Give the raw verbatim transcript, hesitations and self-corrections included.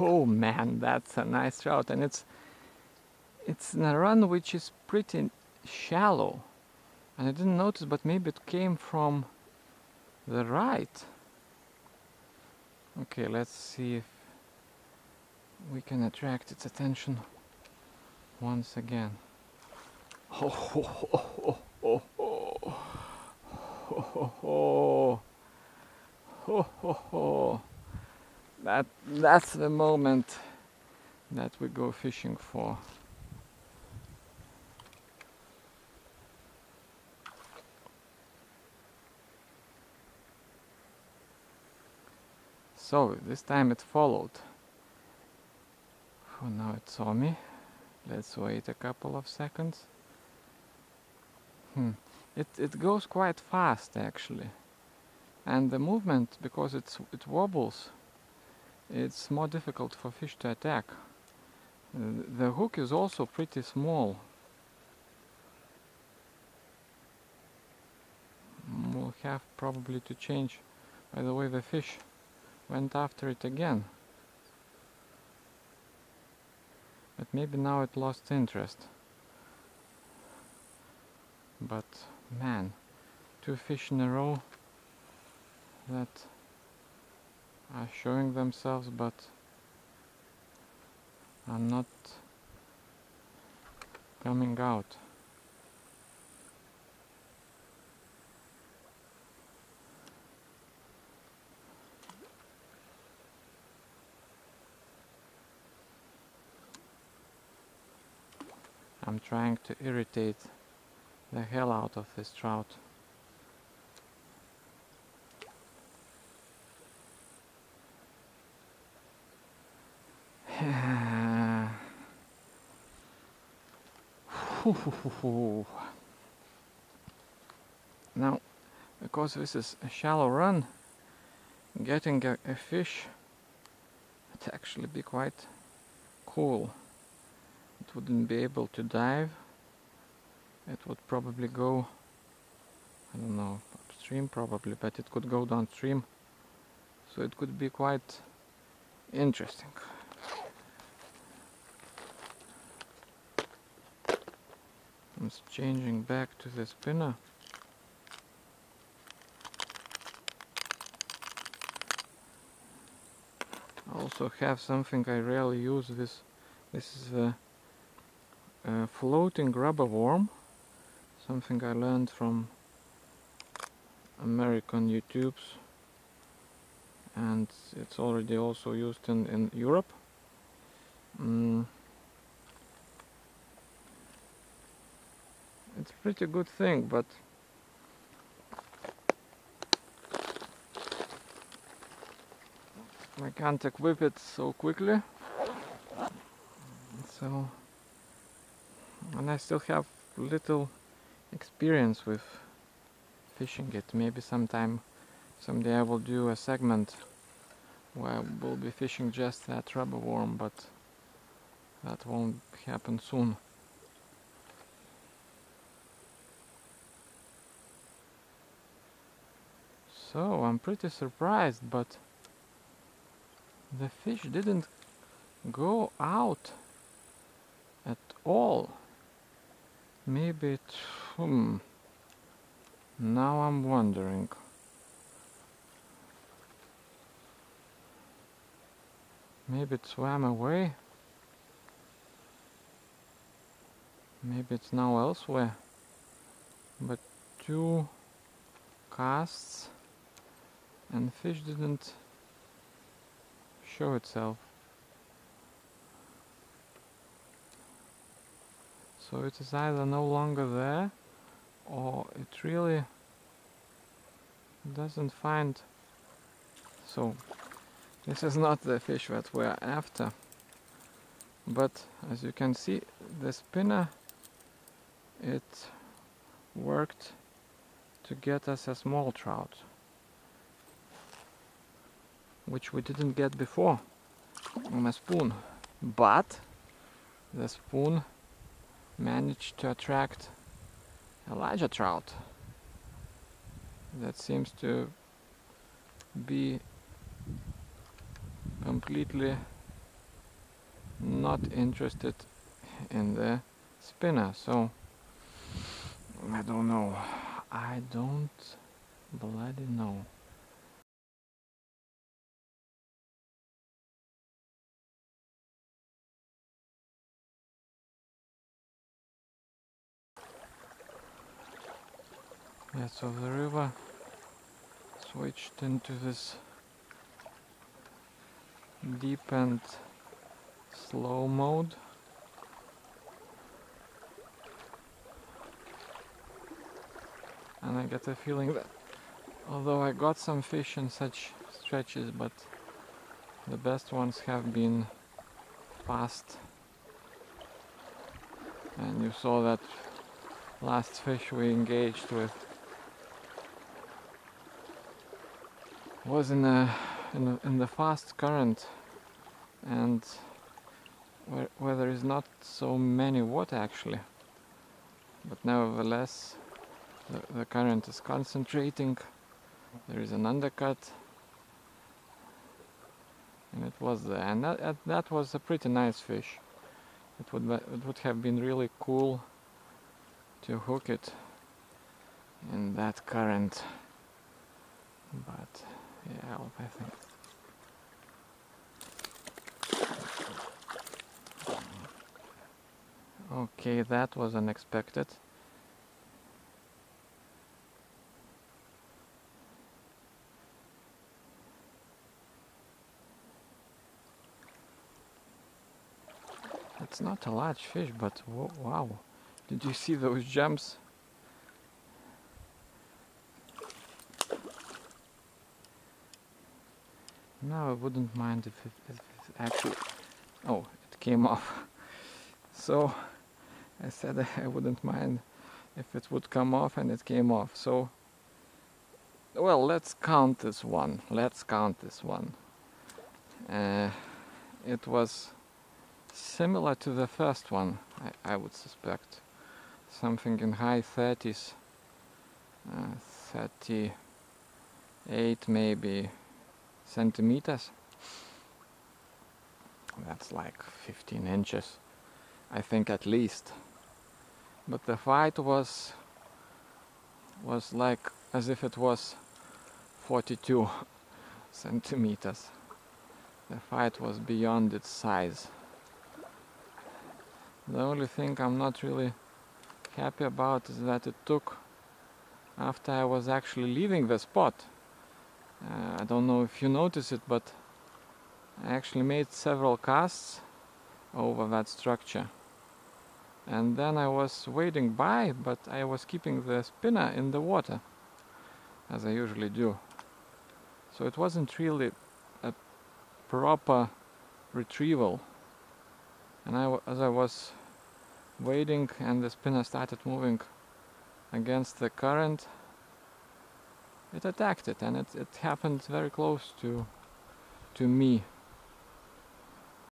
Oh man, that's a nice trout, and it's it's a run which is pretty shallow, and I didn't notice, but maybe it came from the right. Okay, let's see if we can attract its attention once again. Oh, oh, oh, oh, oh, oh, oh, oh, oh, oh. That, that's the moment that we go fishing for. So this time it followed. For now it saw me. Let's wait a couple of seconds. Hmm. It it goes quite fast actually, and the movement, because it's it wobbles, it's more difficult for fish to attack. The hook is also pretty small. We'll have probably to change. By the way, the fish went after it again. But maybe now it lost interest. But man, two fish in a row that are showing themselves but are not coming out. I'm trying to irritate the hell out of this trout. Now, because this is a shallow run, getting a, a fish would actually be quite cool. It wouldn't be able to dive. It would probably go, I don't know, upstream probably, but it could go downstream. So it could be quite interesting. I'm changing back to the spinner. I also have something I rarely use. This, this is the uh, floating rubber worm. Something I learned from American YouTubes, and it's already also used in, in Europe. Mm. It's a pretty good thing, but I can't equip it so quickly. So, and I still have little experience with fishing it. Maybe sometime, someday I will do a segment where I will be fishing just that rubber worm, but that won't happen soon. So I'm pretty surprised, but the fish didn't go out at all. Maybe it... Hmm. Now I'm wondering. Maybe it swam away. Maybe it's now elsewhere. But two casts and fish didn't show itself. So it is either no longer there, or it really doesn't find. So this is not the fish that we're after, but as you can see, the spinner, it worked to get us a small trout, which we didn't get before on a spoon, but the spoon managed to attract a larger trout. That seems to be completely not interested in the spinner, so I don't know. I don't bloody know. Yeah, so the river switched into this deep and slow mode. And I get the feeling that although I got some fish in such stretches, but the best ones have been fast. And you saw that last fish we engaged with was in a, in, a, in the fast current, and where, where there is not so many water actually, but nevertheless the, the current is concentrating, there is an undercut, and it was there, and that, that was a pretty nice fish. It would, it would have been really cool to hook it in that current, but yeah, I think. Okay, that was unexpected. It's not a large fish, but wow. Did you see those jumps? Now I wouldn't mind if it, if it actually... Oh, it came off. So I said I wouldn't mind if it would come off, and it came off. So, well, let's count this one. Let's count this one. Uh, it was similar to the first one, I, I would suspect. Something in high thirties, uh, thirty-eight maybe. Centimeters. That's like fifteen inches, I think, at least. But the fight was was like as if it was forty-two centimeters. The fight was beyond its size. The only thing I'm not really happy about is that it took after I was actually leaving the spot. Uh, I don't know if you notice it, but I actually made several casts over that structure, and then I was wading by, but I was keeping the spinner in the water, as I usually do. So it wasn't really a proper retrieval, and I, as I was wading and the spinner started moving against the current, it attacked it, and it, it happened very close to to me.